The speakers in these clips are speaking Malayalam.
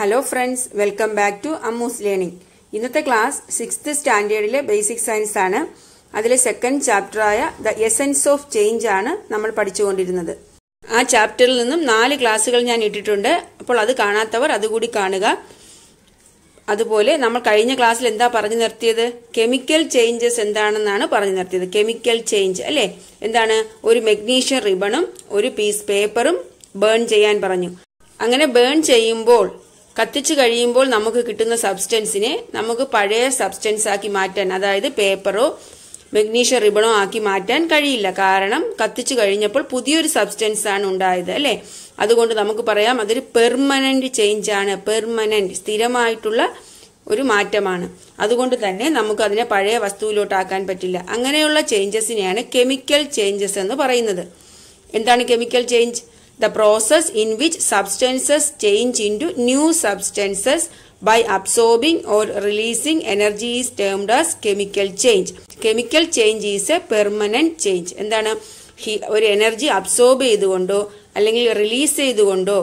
Hello friends, welcome back to Ammus Learning. In this class, 6th standard basic science aanu. Adile second chapter aya the essence of change aanu nammal padichukondirunathu. Aa chapter il ninnum 4 classes njan ittitunde. Appol adu kaanathavar adu koodi kaanuga. അതുപോലെ നമ്മൾ കഴിഞ്ഞ ക്ലാസ്സിൽ എന്താ പറഞ്ഞു നിർത്തിയത്? കെമിക്കൽ ചേഞ്ചസ് എന്താണെന്നാണ് പറഞ്ഞു നിർത്തിയത്. കെമിക്കൽ ചേഞ്ച് അല്ലേ? എന്താണ്? ഒരു മെഗ്നീഷ്യം റിബണും ഒരു പീസ് പേപ്പറും ബേൺ ചെയ്യാൻ പറഞ്ഞു. അങ്ങനെ ബേൺ ചെയ്യുമ്പോൾ, കത്തിച്ചു കഴിയുമ്പോൾ നമുക്ക് കിട്ടുന്ന സബ്സ്റ്റൻസിനെ നമുക്ക് പഴയ സബ്സ്റ്റൻസ് ആക്കി മാറ്റാൻ, അതായത് പേപ്പറോ മെഗ്നീഷ്യം റിബണോ ആക്കി മാറ്റാൻ കഴിയില്ല. കാരണം കത്തിച്ചു കഴിഞ്ഞപ്പോൾ പുതിയൊരു സബ്സ്റ്റൻസ് ആണ് ഉണ്ടായത് അല്ലേ? അതുകൊണ്ട് നമുക്ക് പറയാം അതൊരു പെർമനന്റ് ചേഞ്ച് ആണ്. പെർമനന്റ് സ്ഥിരമായിട്ടുള്ള ഒരു മാറ്റമാണ്. അതുകൊണ്ട് തന്നെ നമുക്ക് അതിനെ പഴയ വസ്തുവിലോട്ടാക്കാൻ പറ്റില്ല. അങ്ങനെയുള്ള ചേഞ്ചസിനെയാണ് കെമിക്കൽ ചേഞ്ചസ് എന്ന് പറയുന്നത്. എന്താണ് chemical change? The process in which substances change into new substances by absorbing or releasing energy is termed as chemical change. Chemical change is a permanent change. എന്താണ്? ഒരു എനർജി അബ്സോർബ് ചെയ്തുകൊണ്ടോ അല്ലെങ്കിൽ റിലീസ് ചെയ്തുകൊണ്ടോ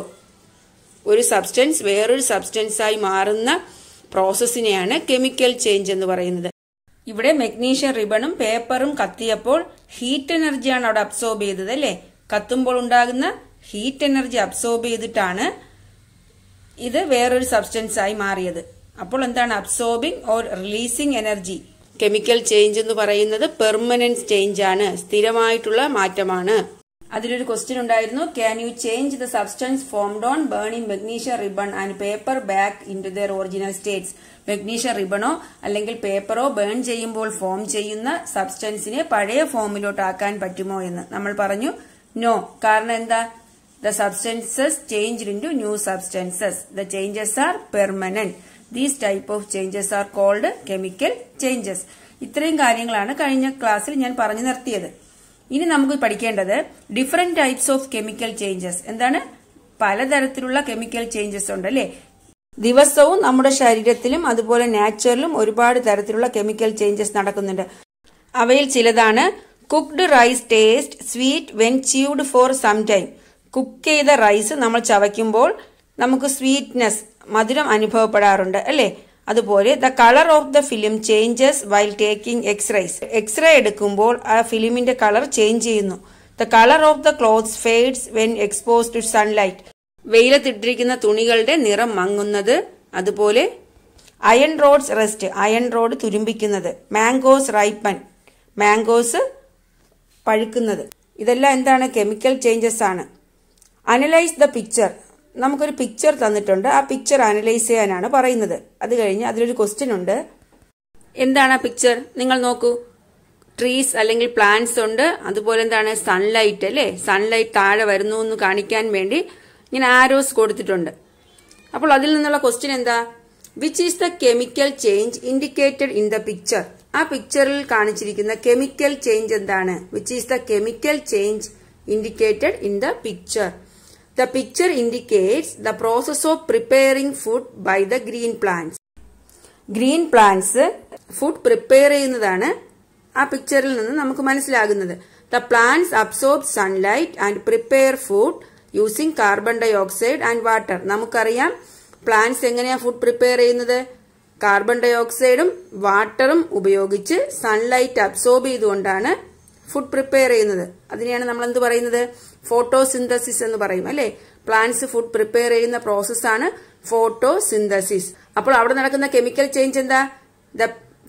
ഒരു സബ്സ്റ്റൻസ് വേറൊരു സബ്സ്റ്റൻസ് ആയി മാറുന്ന പ്രോസസ്സിനെയാണ് കെമിക്കൽ ചേഞ്ച് എന്ന് പറയുന്നത്. ഇവിടെ മെഗ്നീഷ്യം റിബണും പേപ്പറും കത്തിയപ്പോൾ ഹീറ്റ് എനർജിയാണ് അവിടെ അബ്സോർബ് ചെയ്തത് അല്ലേ? കത്തുമ്പോൾ ഉണ്ടാകുന്ന ഹീറ്റ് എനർജി അബ്സോർബ് ചെയ്തിട്ടാണ് ഇത് വേറൊരു സബ്സ്റ്റൻസ് ആയി മാറിയത്. അപ്പോൾ എന്താണ്? Absorbing or releasing energy. Chemical change എന്ന് പറയുന്നത് പെർമനന്റ് ചേഞ്ച് ആണ്, സ്ഥിരമായിട്ടുള്ള മാറ്റമാണ്. അതിലൊരു ക്വസ്റ്റ്യൻ ഉണ്ടായിരുന്നു, can you change the substance formed on burning magnesium ribbon and paper back into their original states. Magnesium റിബണോ അല്ലെങ്കിൽ പേപ്പറോ ബേൺ ചെയ്യുമ്പോൾ ഫോം ചെയ്യുന്ന സബ്സ്റ്റൻസിനെ പഴയ ഫോമിലോട്ടാക്കാൻ പറ്റുമോ എന്ന് നമ്മൾ പറഞ്ഞു. നോ. കാരണം എന്താ? The substances changed into new substances. The changes are permanent. These type of changes are called chemical changes. ഇത്രയും കാര്യങ്ങളാണ് കഴിഞ്ഞ ക്ലാസ്സിൽ ഞാൻ പറഞ്ഞു നിർത്തിയത്. ഇനി നമുക്ക് പഠിക്കേണ്ടത് different types of chemical changes. എന്താണ്? പലതരത്തിലുള്ള കെമിക്കൽ ചേഞ്ചസ് ഉണ്ട് അല്ലേ? ദിവസവും നമ്മുടെ ശരീരത്തിലും അതുപോലെ നാച്ചുറലും ഒരുപാട് തരത്തിലുള്ള കെമിക്കൽ ചേഞ്ചസ് നടക്കുന്നുണ്ട്. അവയിൽ ചിലതാണ് cooked rice taste sweet when chewed for some time. Cook ചെയ്ത റൈസ് നമ്മൾ ചവയ്ക്കുമ്പോൾ നമുക്ക് സ്വീറ്റ്നെസ്, മധുരം അനുഭവപ്പെടാറുണ്ട് അല്ലേ? അതുപോലെ the colour of the film changes while taking X-rays. X-ray എടുക്കുമ്പോൾ ആ ഫിലിമിന്റെ കളർ ചേഞ്ച് ചെയ്യുന്നു. The colour of the clothes fades when expose to sunlight. വെയിലത്തിട്ടിരിക്കുന്ന തുണികളുടെ നിറം മങ്ങുന്നത്. അതുപോലെ iron rods rust, iron rod തുരുമ്പിക്കുന്നത്. മാംഗോസ് റൈപ്പൻ, മാംഗോസ് പഴുക്കുന്നത്. ഇതെല്ലാം എന്താണ്? കെമിക്കൽ ചേഞ്ചസ് ആണ്. Analyse the picture. നമുക്കൊരു പിക്ചർ തന്നിട്ടുണ്ട്, ആ പിക്ചർ അനലൈസ് ചെയ്യാനാണ് പറയുന്നത്. അത് കഴിഞ്ഞ് അതിലൊരു ക്വസ്റ്റ്യൻ ഉണ്ട്, എന്താണ് ആ പിക്ചർ? നിങ്ങൾ നോക്കൂ, ട്രീസ് അല്ലെങ്കിൽ പ്ലാന്റ്സ് ഉണ്ട്. അതുപോലെ എന്താണ്? സൺലൈറ്റ് അല്ലേ? സൺലൈറ്റ് താഴെ വരുന്നു എന്ന് കാണിക്കാൻ വേണ്ടി ഇങ്ങനെ ആരോസ് കൊടുത്തിട്ടുണ്ട്. അപ്പോൾ അതിൽ നിന്നുള്ള ക്വസ്റ്റ്യൻ എന്താ? Which is the chemical change indicated in the picture. ആ പിക്ചറിൽ കാണിച്ചിരിക്കുന്ന കെമിക്കൽ ചേഞ്ച് എന്താണ്? Which is the chemical change indicated in the picture. The picture indicates the process of preparing food by the green plants. Green plants food prepare ചെയ്യുന്നതാണ് ആ പിക്ചറിൽ നിന്ന് നമുക്ക് മനസ്സിലാകുന്നത്. The plants absorb sunlight and prepare food using carbon dioxide and water. നമുക്കറിയാം plants എങ്ങനെയാ food prepare ചെയ്യുന്നത്? കാർബൺ ഡയോക്സൈഡും വാട്ടറും ഉപയോഗിച്ച് സൺലൈറ്റ് അബ്സോർബ് ചെയ്തുകൊണ്ടാണ് ഫുഡ് പ്രിപ്പയർ ചെയ്യുന്നത്. അതിനെയാണ് നമ്മൾ എന്ത് പറയുന്നത്? ഫോട്ടോ സിന്തസിസ് എന്ന് പറയും അല്ലേ? പ്ലാന്റ്സ് ഫുഡ് പ്രിപ്പയർ ചെയ്യുന്ന പ്രോസസ്സാണ് ഫോട്ടോ സിന്തസിസ്. അപ്പോൾ അവിടെ നടക്കുന്ന കെമിക്കൽ ചേഞ്ച് എന്താ? The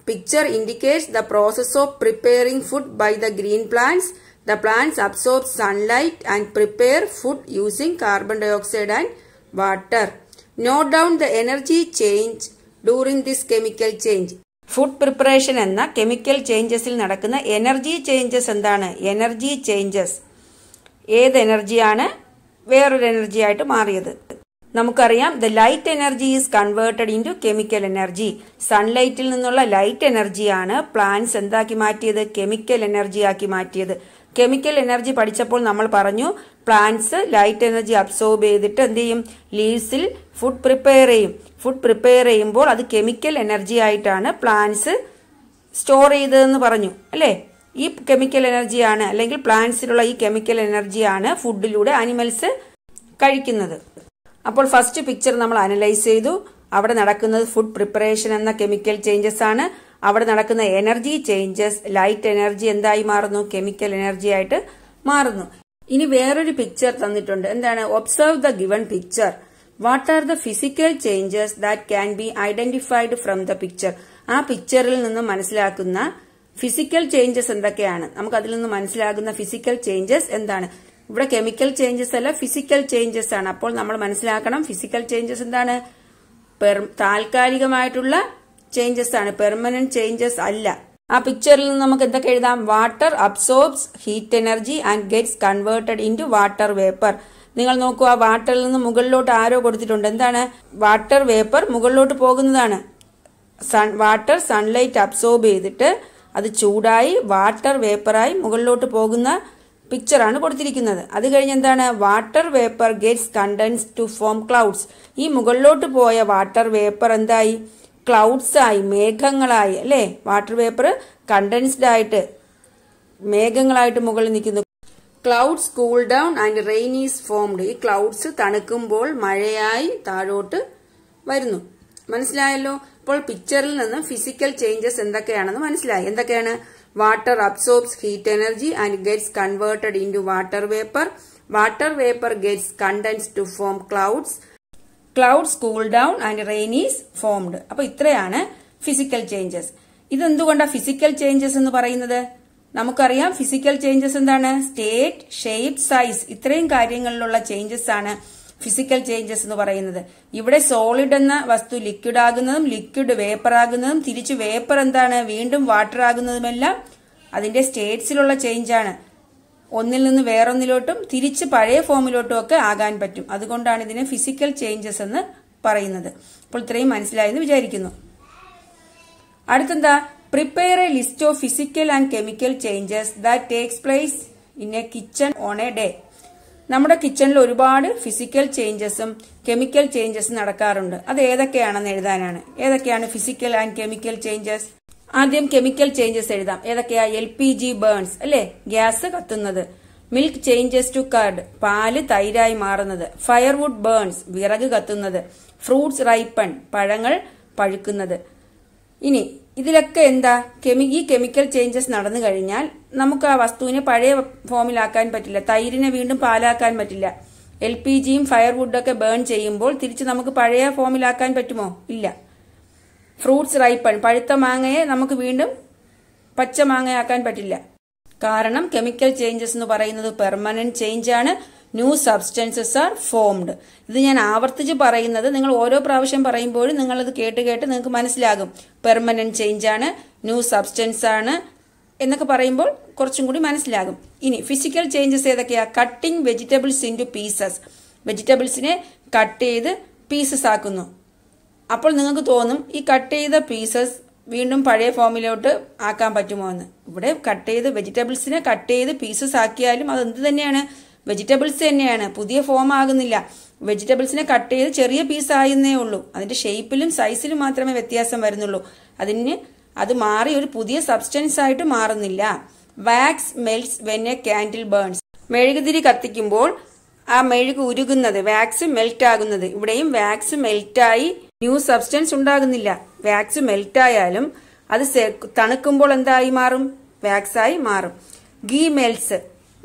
picture indicates the process of preparing food by the green plants. The plants absorb sunlight and prepare food using carbon dioxide and water. Note down the energy change during this chemical change. Food preparation എന്ന കെമിക്കൽ ചേഞ്ചസിൽ നടക്കുന്ന എനർജി ചേഞ്ചസ് എന്താണ്? Energy changes. ഏത് എനർജിയാണ് വേറൊരു എനർജി ആയിട്ട് മാറിയത്? നമുക്കറിയാം the light energy is converted into chemical energy. സൺലൈറ്റിൽ നിന്നുള്ള ലൈറ്റ് എനർജിയാണ് പ്ലാന്റ്സ് എന്താക്കി മാറ്റിയത്? കെമിക്കൽ എനർജി ആക്കി മാറ്റിയത്. കെമിക്കൽ എനർജി പഠിച്ചപ്പോൾ നമ്മൾ പറഞ്ഞു പ്ലാന്റ്സ് ലൈറ്റ് എനർജി അബ്സോർബ് ചെയ്തിട്ട് എന്ത് ചെയ്യും? ലീവ്സിൽ ഫുഡ് പ്രിപ്പയർ ചെയ്യും. ഫുഡ് പ്രിപ്പയർ ചെയ്യുമ്പോൾ അത് കെമിക്കൽ എനർജി ആയിട്ടാണ് പ്ലാന്റ്സ് സ്റ്റോർ ചെയ്തതെന്ന് പറഞ്ഞു അല്ലേ? ഈ കെമിക്കൽ എനർജിയാണ് അല്ലെങ്കിൽ പ്ലാന്റ്സിലുള്ള ഈ കെമിക്കൽ എനർജിയാണ് ഫുഡിലൂടെ അനിമൽസ് കഴിക്കുന്നത്. അപ്പോൾ ഫസ്റ്റ് പിക്ചർ നമ്മൾ അനലൈസ് ചെയ്തു. അവിടെ നടക്കുന്നത് ഫുഡ് പ്രിപ്പറേഷൻ എന്ന കെമിക്കൽ ചേഞ്ചസ് ആണ്. അവിടെ നടക്കുന്ന എനർജി ചേഞ്ചസ്, ലൈറ്റ് എനർജി എന്തായി മാറുന്നു, കെമിക്കൽ എനർജി ആയിട്ട് മാറുന്നു. ഇനി വേറൊരു പിക്ചർ തന്നിട്ടുണ്ട്. എന്താണ്? Observe the given picture, what are the physical changes that can be identified from the picture. ആ പിക്ചറിൽ നിന്ന് മനസ്സിലാക്കുന്ന ഫിസിക്കൽ ചേഞ്ചസ് എന്തൊക്കെയാണ്, നമുക്ക് അതിൽ നിന്ന് മനസ്സിലാകുന്ന ഫിസിക്കൽ ചേഞ്ചസ് എന്താണ്. ഇവിടെ കെമിക്കൽ ചേഞ്ചസ് അല്ല, ഫിസിക്കൽ ചേഞ്ചസ് ആണ്. അപ്പോൾ നമ്മൾ മനസ്സിലാക്കണം ഫിസിക്കൽ ചേഞ്ചസ് എന്താണ്. താൽക്കാലികമായിട്ടുള്ള ചേഞ്ചസ് ആണ്, പെർമനന്റ് ചേഞ്ചസ് അല്ല. ആ പിക്ചറിൽ നിന്ന് നമുക്ക് എന്തൊക്കെ എഴുതാം? Water absorbs heat energy and gets converted into water vapour. നിങ്ങൾ നോക്കൂ, ആ വാട്ടറിൽ നിന്ന് മുകളിലോട്ട് ആരോ കൊടുത്തിട്ടുണ്ട്. എന്താണ്? വാട്ടർ വേപ്പർ മുകളിലോട്ട് പോകുന്നതാണ്. വാട്ടർ സൺലൈറ്റ് അബ്സോർബ് ചെയ്തിട്ട് അത് ചൂടായി വാട്ടർ വേപ്പറായി മുകളിലോട്ട് പോകുന്ന പിക്ചറാണ് കൊടുത്തിരിക്കുന്നത്. അത് കഴിഞ്ഞ് എന്താണ്? Water vapour gets condense to form clouds. ഈ മുകളിലോട്ട് പോയ വാട്ടർ വേപ്പർ എന്തായി? ക്ലൗഡ്സ് ആയി, മേഘങ്ങളായി, അല്ലേ? വാട്ടർ വേപ്പർ കണ്ടൻസ്ഡ് ആയിട്ട് മേഘങ്ങളായിട്ട് മുകളിൽ നിൽക്കുന്നു. Clouds cool down and rain is formed. ഈ ക്ലൗഡ്സ് തണുക്കുമ്പോൾ മഴയായി താഴോട്ട് വരുന്നു. മനസ്സിലായല്ലോ? അപ്പോൾ പിക്ചറിൽ നിന്ന് ഫിസിക്കൽ ചേഞ്ചസ് എന്തൊക്കെയാണെന്ന് മനസ്സിലായി. എന്തൊക്കെയാണ്? Water absorbs heat energy and gets converted into water vapour. Water vapour gets condense to form clouds. Clouds cool down and rain is formed. അപ്പൊ ഇത്രയാണ് ഫിസിക്കൽ ചേഞ്ചസ്. ഇതെന്തുകൊണ്ടാണ് ഫിസിക്കൽ ചേഞ്ചസ് എന്ന് പറയുന്നത്? നമുക്കറിയാം ഫിസിക്കൽ ചേഞ്ചസ് എന്താണ്. സ്റ്റേറ്റ്, ഷേപ്പ്, സൈസ്, ഇത്രയും കാര്യങ്ങളിലുള്ള ചേഞ്ചസ് ആണ് ഫിസിക്കൽ ചേഞ്ചസ് എന്ന് പറയുന്നത്. ഇവിടെ സോളിഡ് എന്ന വസ്തു ലിക്വിഡ് ആകുന്നതും ലിക്വിഡ് വേപ്പർ ആകുന്നതും തിരിച്ചു വേപ്പർ എന്താണ് വീണ്ടും വാട്ടർ ആകുന്നതുമെല്ലാം അതിന്റെ സ്റ്റേറ്റ്സിലുള്ള ചേഞ്ച് ആണ്. ഒന്നിൽ നിന്ന് വേറൊന്നിലോട്ടും തിരിച്ച് പഴയ ഫോമിലോട്ടും ഒക്കെ ആകാൻ പറ്റും. അതുകൊണ്ടാണ് ഇതിനെ ഫിസിക്കൽ ചേഞ്ചസ് എന്ന് പറയുന്നത്. അപ്പോൾ ഇത്രയും മനസ്സിലായെന്ന് വിചാരിക്കുന്നു. അടുത്തെന്താ? Prepare a list of physical and chemical changes that takes place in a kitchen on a day. നമ്മുടെ കിച്ചണിൽ ഒരുപാട് ഫിസിക്കൽ ചേഞ്ചസും കെമിക്കൽ ചേഞ്ചസും നടക്കാറുണ്ട്. അത് ഏതൊക്കെയാണെന്ന് എഴുതാനാണ്. ഏതൊക്കെയാണ് ഫിസിക്കൽ ആൻഡ് കെമിക്കൽ ചേഞ്ചസ്? ആദ്യം കെമിക്കൽ ചേഞ്ചസ് എഴുതാം. ഏതൊക്കെയാ? LPG ബേൺസ്, അല്ലെ, ഗ്യാസ് കത്തുന്നത്. മിൽക്ക് ചേഞ്ചസ് ടു കർഡ്, പാല് തൈരായി മാറുന്നത്. ഫയർവുഡ് ബേൺസ്, വിറക് കത്തുന്നത്. ഫ്രൂട്ട്സ് റൈപ്പൺ, പഴങ്ങൾ പഴുക്കുന്നത്. ഇനി ഇതിലൊക്കെ എന്താ? ഈ കെമിക്കൽ ചേഞ്ചസ് നടന്നു കഴിഞ്ഞാൽ നമുക്ക് ആ വസ്തുവിനെ പഴയ ഫോമിലാക്കാൻ പറ്റില്ല. തൈരിനെ വീണ്ടും പാലാക്കാൻ പറ്റില്ല. LPGയും ഫയർവുഡൊക്കെ ബേൺ ചെയ്യുമ്പോൾ തിരിച്ച് നമുക്ക് പഴയ ഫോമിലാക്കാൻ പറ്റുമോ? ഇല്ല. ഫ്രൂട്ട്സ് റൈപ്പൺ, പഴുത്ത മാങ്ങയെ നമുക്ക് വീണ്ടും പച്ച മാങ്ങയാക്കാൻ പറ്റില്ല. കാരണം കെമിക്കൽ ചേഞ്ചസ് എന്ന് പറയുന്നത് പെർമനന്റ് ചേഞ്ച് ആണ്. New substances are formed. ഇത് ഞാൻ ആവർത്തിച്ച് പറയുന്നത്, നിങ്ങൾ ഓരോ പ്രാവശ്യം പറയുമ്പോഴും നിങ്ങളത് കേട്ട് കേട്ട് നിങ്ങൾക്ക് മനസ്സിലാകും. പെർമനന്റ് ചേഞ്ച് ആണ്, ന്യൂ സബ്സ്റ്റൻസ് ആണ് എന്നൊക്കെ പറയുമ്പോൾ കുറച്ചും കൂടി മനസ്സിലാകും. ഇനി ഫിസിക്കൽ ചേഞ്ചസ് ഏതൊക്കെയാണ്? Cutting vegetables into pieces. വെജിറ്റബിൾസിനെ കട്ട് ചെയ്ത് പീസസ് ആക്കുന്നു. അപ്പോൾ നിങ്ങൾക്ക് തോന്നും ഈ കട്ട് ചെയ്ത പീസസ് വീണ്ടും പഴയ ഫോമിലോട്ട് ആക്കാൻ പറ്റുമോ എന്ന്. ഇവിടെ കട്ട് ചെയ്ത് വെജിറ്റബിൾസിനെ കട്ട് ചെയ്ത് പീസസ് ആക്കിയാലും അത് എന്ത് തന്നെയാണ്? വെജിറ്റബിൾസ് തന്നെയാണ്. പുതിയ ഫോം ആകുന്നില്ല. വെജിറ്റബിൾസിനെ കട്ട് ചെയ്ത് ചെറിയ പീസ് ആയെന്നേ ഉള്ളൂ. അതിന്റെ ഷേപ്പിലും സൈസിലും മാത്രമേ വ്യത്യാസം വരുന്നുള്ളൂ. അത് മാറി ഒരു പുതിയ സബ്സ്റ്റൻസ് ആയിട്ട് മാറുന്നില്ല. Wax melts when a candle burns. മെഴുകുതിരി കത്തിക്കുമ്പോൾ ആ മെഴുക് ഉരുകുന്നത്, വാക്സ് മെൽറ്റ് ആകുന്നത്. ഇവിടെയും വാക്സ് മെൽറ്റായി ന്യൂ സബ്സ്റ്റൻസ് ഉണ്ടാകുന്നില്ല. വാക്സ് മെൽറ്റായാലും അത് തണുക്കുമ്പോൾ എന്തായി മാറും? വാക്സായി മാറും. ഗീ മെൽറ്റ്സ്,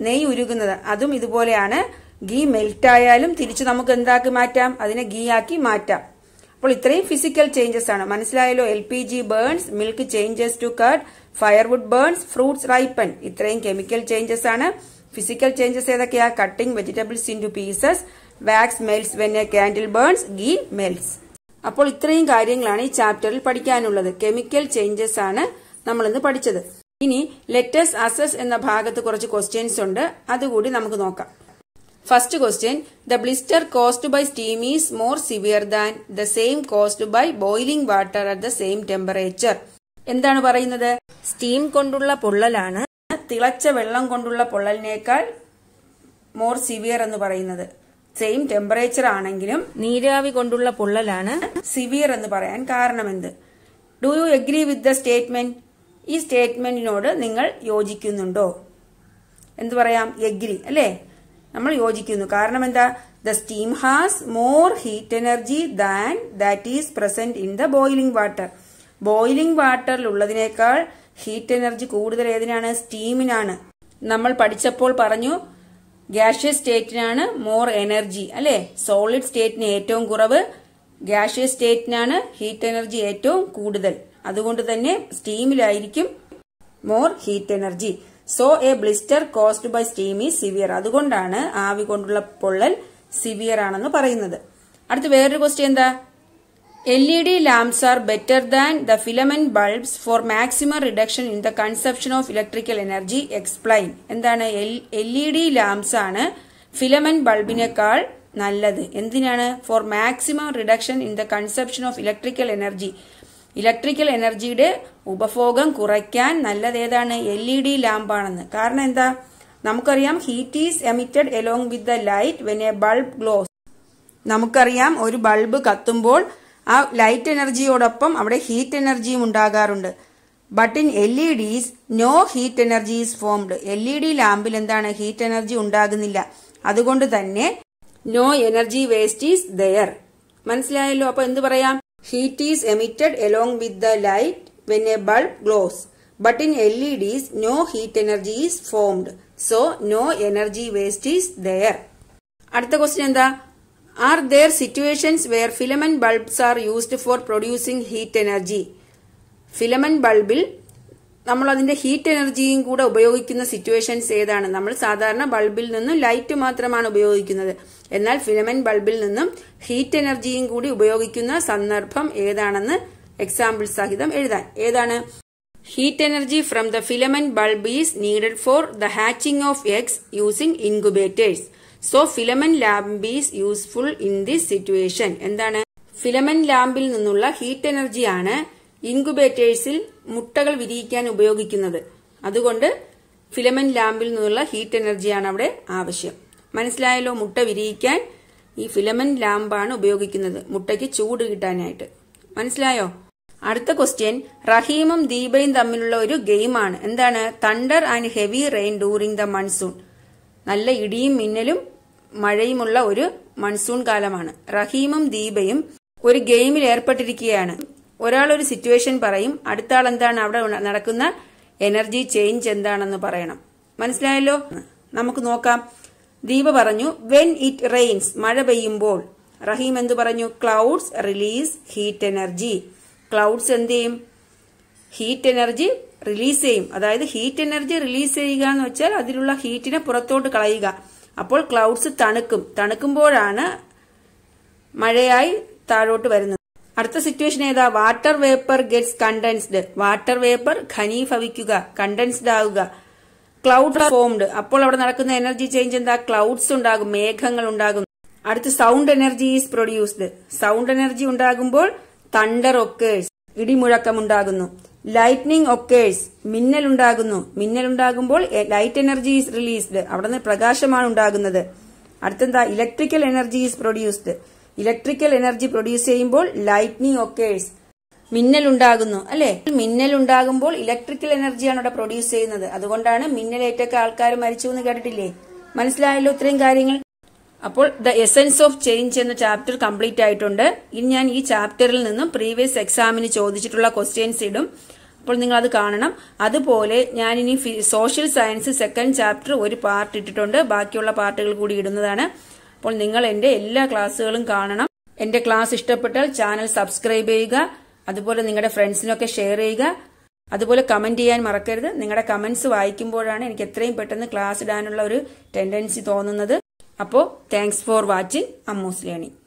നെയ്യ് ഉരുകുന്നത്. അതും ഇതുപോലെയാണ്. ഗീ മെൽറ്റായാലും തിരിച്ച് നമുക്ക് എന്താക്കി മാറ്റാം? അതിനെ ഗീ ആക്കി മാറ്റാം. അപ്പോൾ ഇത്രയും ഫിസിക്കൽ ചേഞ്ചസ് ആണ്. മനസ്സിലായല്ലോ? LPG burns, milk changes to curd, firewood burns, fruits ripen. ഇത്രയും കെമിക്കൽ ചേഞ്ചസ് ആണ്. ഫിസിക്കൽ ചേഞ്ചസ് ഏതൊക്കെയാ? Cutting vegetables into pieces, wax melts when a candle burns, ghee melts. അപ്പോൾ ഇത്രയും കാര്യങ്ങളാണ് ഈ ചാപ്റ്ററിൽ പഠിക്കാനുള്ളത്. കെമിക്കൽ ചേഞ്ചസ് ആണ് നമ്മളിന്ന് പഠിച്ചത്. ഇനി ലെറ്റസ് അസസ് എന്ന ഭാഗത്ത് കുറച്ച് ക്വസ്റ്റ്യൻസ് ഉണ്ട്, അതുകൂടി നമുക്ക് നോക്കാം. First question, the blister caused by steam is more severe than the same caused by boiling water at the same temperature. എന്താണ് പറയുന്നത്? സ്റ്റീം കൊണ്ടുള്ള പൊള്ളലാണ് തിളച്ച വെള്ളം കൊണ്ടുള്ള പൊള്ളലിനേക്കാൾ മോർ സിവിയർ എന്ന് പറയുന്നത്. സെയിം ടെമ്പറേച്ചർ ആണെങ്കിലും നീരാവി കൊണ്ടുള്ള പൊള്ളലാണ് സിവിയർ എന്ന് പറയാൻ കാരണമെന്ത്? Do you agree with the statement? ഈ സ്റ്റേറ്റ്മെന്റിനോട് നിങ്ങൾ യോജിക്കുന്നുണ്ടോ? എന്ത് പറയാം? എഗ്രി, അല്ലേ, നമ്മൾ യോജിക്കുന്നു. കാരണം എന്താ? The steam has more heat energy than that is present in the boiling water. Boiling water ulladinekal heat energy കൂടുതൽ ഏതിനാണ്? സ്റ്റീമിനാണ്. നമ്മൾ പഠിച്ചപ്പോൾ പറഞ്ഞു gaseous state നാണ് more energy അല്ലേ? solid state ന് ഏറ്റവും കുറവ്, gaseous state നാണ് heat energy ഏറ്റവും കൂടുതൽ. അതുകൊണ്ട് തന്നെ സ്റ്റീമിലായിരിക്കും more heat energy. So a blister caused by steam is severe. അതുകൊണ്ടാണ് ആവി കൊണ്ടുള്ള പൊള്ളൽ severe ആണെന്ന് പറയുന്നത്. അടുത്ത വേറൊരു ക്വസ്റ്റ്യൻ എന്താ? LED lamps are better than the filament bulbs for maximum reduction in the consumption of electrical energy. Explain. എന്താണ് LED lamps ആണ് filament bulbinekal നല്ലത്. എന്തിനാണ്? for maximum reduction in the consumption of electrical energy. Electrical എനർജിയുടെ ഉപഭോഗം കുറയ്ക്കാൻ നല്ലത് ഏതാണ്? LED ലാമ്പ് ആണെന്ന്. കാരണം എന്താ? നമുക്കറിയാം heat is emitted along with the light when a bulb glows. നമുക്കറിയാം ഒരു ബൾബ് കത്തുമ്പോൾ ആ ലൈറ്റ് എനർജിയോടൊപ്പം അവിടെ ഹീറ്റ് എനർജിയും ഉണ്ടാകാറുണ്ട്. But in LEDs no heat energy is formed. LED ലാമ്പിൽ എന്താണ്? ഹീറ്റ് എനർജി ഉണ്ടാകുന്നില്ല. അതുകൊണ്ട് തന്നെ no energy waste is there. മനസ്സിലായല്ലോ? അപ്പൊ എന്ത് പറയാം? Heat is emitted along with the light when a bulb glows. But in LEDs no heat energy is formed. So no energy waste is there. അടുത്ത ക്വസ്റ്റ്യൻ എന്താ? Are there situations where filament bulbs are used for producing heat energy? Filament bulbil നമ്മൾ അതിന്റെ ഹീറ്റ് എനർജിയും കൂടെ ഉപയോഗിക്കുന്ന സിറ്റുവേഷൻസ് ഏതാണ്? നമ്മൾ സാധാരണ ബൾബിൽ നിന്നും ലൈറ്റ് മാത്രമാണ് ഉപയോഗിക്കുന്നത്. എന്നാൽ ഫിലമെന്റ് ബൾബിൽ നിന്നും ഹീറ്റ് എനർജിയും കൂടി ഉപയോഗിക്കുന്ന സന്ദർഭം ഏതാണെന്ന് എക്സാമ്പിൾ സഹിതം എഴുതാൻ. ഏതാണ്? Heat energy from the filament bulb is needed for the hatching of eggs using incubators. So filament lamp is useful in this situation. എന്താണ്? ഫിലമെന്റ് ലാമ്പിൽ നിന്നുള്ള ഹീറ്റ് എനർജിയാണ് ഇൻക്യുബേറ്റേഴ്സിൽ മുട്ടകൾ വിരിയിക്കാൻ ഉപയോഗിക്കുന്നത്. അതുകൊണ്ട് ഫിലമെന്റ് ലാമ്പിൽ നിന്നുള്ള ഹീറ്റ് എനർജിയാണ് അവിടെ ആവശ്യം. മനസ്സിലായല്ലോ? മുട്ട വിരിയിക്കാൻ ഈ ഫിലമെന്റ് ലാമ്പാണ് ഉപയോഗിക്കുന്നത്, മുട്ടയ്ക്ക് ചൂട് കിട്ടാനായിട്ട്. മനസ്സിലായോ? അടുത്ത ക്വസ്റ്റ്യൻ റഹീമും ദീപയും തമ്മിലുള്ള ഒരു ഗെയിമാണ്. എന്താണ്? Thunder and heavy rain during the monsoon. നല്ല ഇടിയും മിന്നലും മഴയുമുള്ള ഒരു മൺസൂൺ കാലമാണ്. റഹീമും ദീപയും ഒരു ഗെയിമിൽ ഏർപ്പെട്ടിരിക്കുകയാണ്. ഒരാൾ ഒരു സിറ്റുവേഷൻ പറയും, അടുത്ത ആൾ എന്താണ് അവിടെ നടക്കുന്ന എനർജി ചേഞ്ച് എന്താണെന്ന് പറയണം. മനസ്സിലായല്ലോ? നമുക്ക് നോക്കാം. ദീപ പറഞ്ഞു വെൻ ഇറ്റ് റെയിൻസ്, മഴ പെയ്യുമ്പോൾ. റഹീം എന്തു പറഞ്ഞു? Clouds release heat energy. Clouds എന്ത് ചെയ്യും? ഹീറ്റ് എനർജി റിലീസ് ചെയ്യും. അതായത് ഹീറ്റ് എനർജി റിലീസ് ചെയ്യുക എന്ന് വെച്ചാൽ അതിലുള്ള ഹീറ്റിനെ പുറത്തോട്ട് കളയുക. അപ്പോൾ ക്ലൗഡ്സ് തണുക്കും. തണുക്കുമ്പോഴാണ് മഴയായി താഴോട്ട് വരുന്നത്. അടുത്ത സിറ്റുവേഷൻ ഏതാ? Water vapour gets condensed. Water vapour ഘനീഭവിക്കുക, കണ്ടൻസ്ഡ് ആവുക. Cloud formed. അപ്പോൾ അവിടെ നടക്കുന്ന എനർജി ചേഞ്ച് എന്താ? ക്ലൗഡ്സ് ഉണ്ടാകും, മേഘങ്ങൾ ഉണ്ടാകും. അടുത്ത sound energy is produced. Sound energy ഉണ്ടാകുമ്പോൾ തണ്ടർ ഒക്കേഴ്സ്, ഇടിമുഴക്കമുണ്ടാകുന്നു. ലൈറ്റ്നിങ് ഒക്കേഴ്സ്, മിന്നലുണ്ടാകുന്നു. മിന്നലുണ്ടാകുമ്പോൾ ലൈറ്റ് എനർജി ഈസ് റിലീസ്ഡ്, അവിടെ നിന്ന് പ്രകാശമാണ് ഉണ്ടാകുന്നത്. അടുത്തെന്താ? Electrical energy is produced. Electrical energy produce ചെയ്യുമ്പോൾ ലൈറ്റ്നിങ് ഒക്കേഴ്സ്, മിന്നലുണ്ടാകുന്നു അല്ലെ? മിന്നലുണ്ടാകുമ്പോൾ ഇലക്ട്രിക്കൽ എനർജിയാണ് അവിടെ പ്രൊഡ്യൂസ് ചെയ്യുന്നത്. അതുകൊണ്ടാണ് മിന്നലേറ്റൊക്കെ ആൾക്കാർ മരിച്ചു എന്ന് കേട്ടിട്ടില്ലേ? മനസ്സിലായല്ലോ ഇത്രയും കാര്യങ്ങൾ? അപ്പോൾ ദ എസൻസ് ഓഫ് ചേഞ്ച് എന്ന ചാപ്റ്റർ കംപ്ലീറ്റ് ആയിട്ടുണ്ട്. ഇനി ഞാൻ ഈ ചാപ്റ്ററിൽ നിന്നും പ്രീവിയസ് എക്സാമിന് ചോദിച്ചിട്ടുള്ള ക്വസ്റ്റ്യൻസ് ഇടും. അപ്പോൾ നിങ്ങൾ അത് കാണണം. അതുപോലെ ഞാനിനി സോഷ്യൽ സയൻസ് സെക്കൻഡ് ചാപ്റ്റർ ഒരു പാർട്ട് ഇട്ടിട്ടുണ്ട്. ബാക്കിയുള്ള പാർട്ടുകൾ കൂടി ഇടുന്നതാണ്. അപ്പോൾ നിങ്ങൾ എന്റെ എല്ലാ ക്ലാസ്സുകളും കാണണം. എന്റെ ക്ലാസ് ഇഷ്ടപ്പെട്ടാൽ ചാനൽ സബ്സ്ക്രൈബ് ചെയ്യുക. അതുപോലെ നിങ്ങളുടെ ഫ്രണ്ട്സിനൊക്കെ ഷെയർ ചെയ്യുക. അതുപോലെ കമന്റ് ചെയ്യാൻ മറക്കരുത്. നിങ്ങളുടെ കമന്റ്സ് വായിക്കുമ്പോഴാണ് എനിക്ക് എത്രയും പെട്ടെന്ന് ക്ലാസ് ഇടാനുള്ള ഒരു ടെൻഡൻസി തോന്നുന്നത്. അപ്പോൾ thanks for watching Ammu's learning.